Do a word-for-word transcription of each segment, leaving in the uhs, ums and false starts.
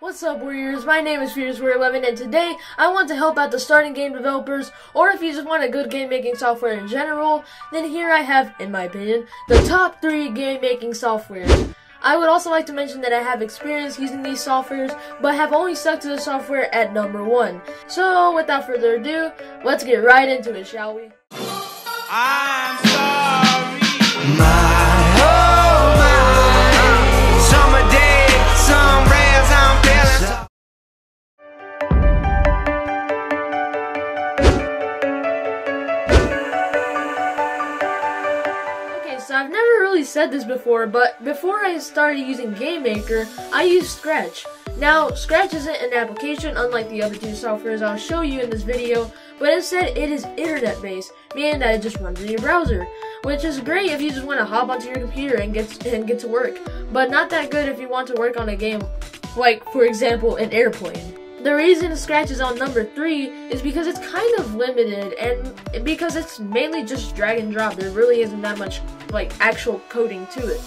What's up, Warriors? My name is Furious Warrior eleven, and today I want to help out the starting game developers, or if you just want a good game making software in general, then here I have, in my opinion, the top three game making softwares. I would also like to mention that I have experience using these softwares, but have only stuck to the software at number one. So without further ado, let's get right into it, shall we? I'm sorry. My I've never really said this before, but before I started using GameMaker, I used Scratch. Now, Scratch isn't an application unlike the other two softwares I'll show you in this video, but instead it is internet-based, meaning that it just runs in your browser, which is great if you just want to hop onto your computer and get and get to work, but not that good if you want to work on a game like, for example, an airplane. The reason Scratch is on number three is because it's kind of limited, and because it's mainly just drag and drop. There really isn't that much like actual coding to it.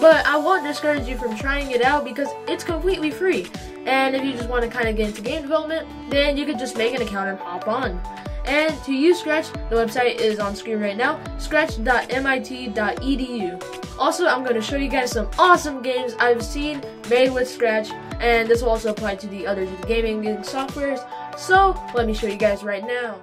But I won't discourage you from trying it out because it's completely free. And if you just want to kind of get into game development, then you could just make an account and hop on. And to use Scratch, the website is on screen right now, scratch dot M I T dot E D U. Also, I'm going to show you guys some awesome games I've seen made with Scratch, and this will also apply to the other gaming softwares, so let me show you guys right now.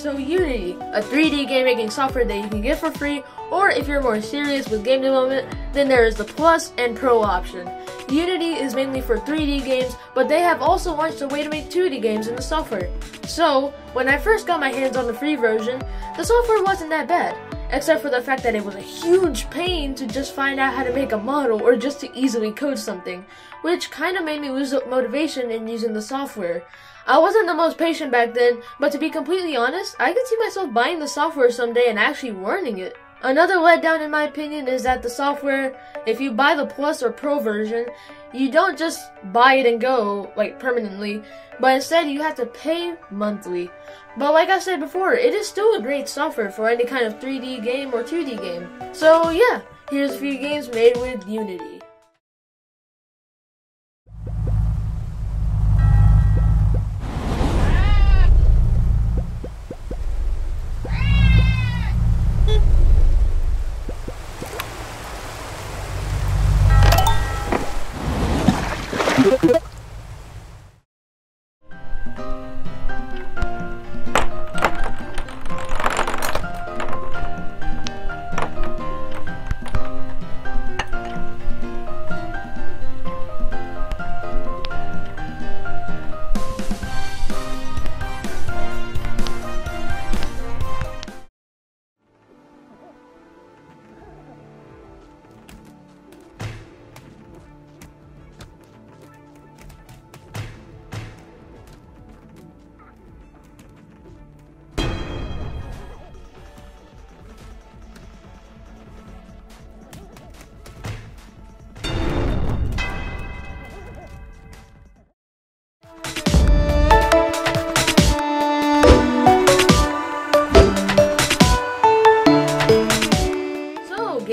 So Unity, a three D game making software that you can get for free, or if you're more serious with game development, then there is the Plus and Pro option. Unity is mainly for three D games, but they have also launched a way to make two D games in the software. So when I first got my hands on the free version, the software wasn't that bad, except for the fact that it was a huge pain to just find out how to make a model or just to easily code something, which kind of made me lose motivation in using the software. I wasn't the most patient back then, but to be completely honest, I could see myself buying the software someday and actually learning it. Another letdown in my opinion is that the software, if you buy the Plus or Pro version, you don't just buy it and go, like, permanently, but instead you have to pay monthly. But like I said before, it is still a great software for any kind of three D game or two D game. So yeah, here's a few games made with Unity.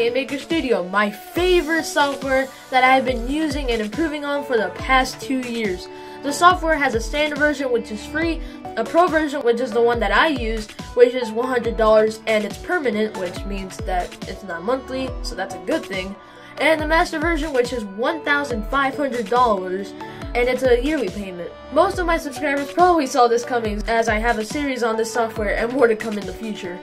GameMaker Studio, my favorite software that I have been using and improving on for the past two years. The software has a standard version which is free, a pro version which is the one that I use, which is one hundred dollars, and it's permanent, which means that it's not monthly, so that's a good thing, and the master version which is one thousand five hundred dollars, and it's a yearly payment. Most of my subscribers probably saw this coming as I have a series on this software and more to come in the future.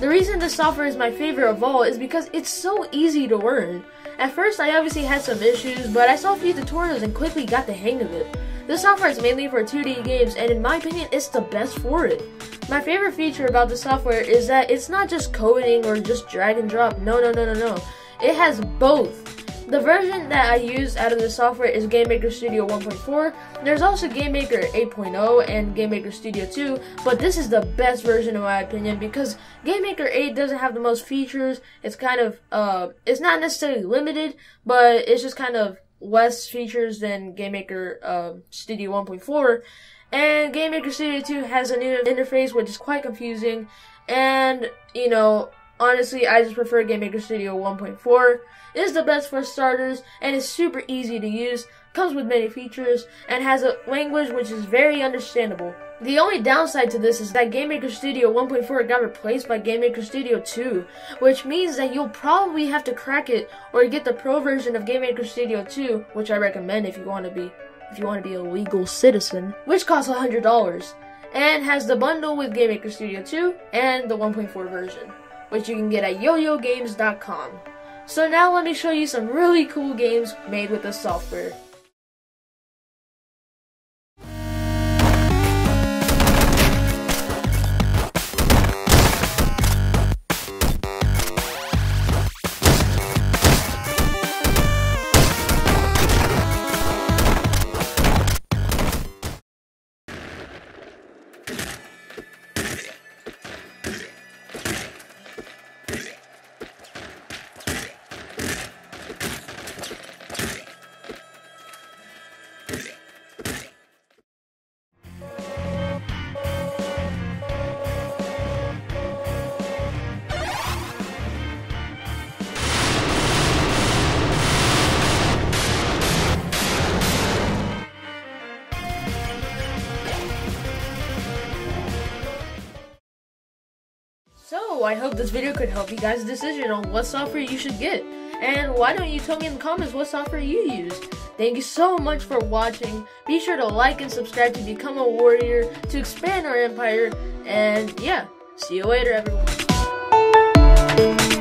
The reason this software is my favorite of all is because it's so easy to learn. At first I obviously had some issues, but I saw a few tutorials and quickly got the hang of it. This software is mainly for two D games, and in my opinion it's the best for it. My favorite feature about the software is that it's not just coding or just drag and drop, no no no no no. It has both. The version that I use out of the software is GameMaker Studio one point four. There's also GameMaker eight point oh and GameMaker Studio two, but this is the best version in my opinion because GameMaker eight doesn't have the most features. It's kind of, uh, it's not necessarily limited, but it's just kind of less features than GameMaker uh, Studio one point four. And GameMaker Studio two has a new interface which is quite confusing, and, you know, honestly, I just prefer GameMaker Studio one point four. It is the best for starters, and it's super easy to use, comes with many features, and has a language which is very understandable. The only downside to this is that GameMaker Studio one point four got replaced by GameMaker Studio two, which means that you'll probably have to crack it or get the pro version of GameMaker Studio two, which I recommend if you want to be if you want to be a legal citizen, which costs one hundred dollars, and has the bundle with GameMaker Studio two and the one point four version, which you can get at yo yo games dot com. So now let me show you some really cool games made with this software. So I hope this video could help you guys decision on what software you should get, and why don't you tell me in the comments what software you use. Thank you so much for watching. Be sure to like and subscribe to become a warrior, to expand our empire, and yeah, see you later everyone.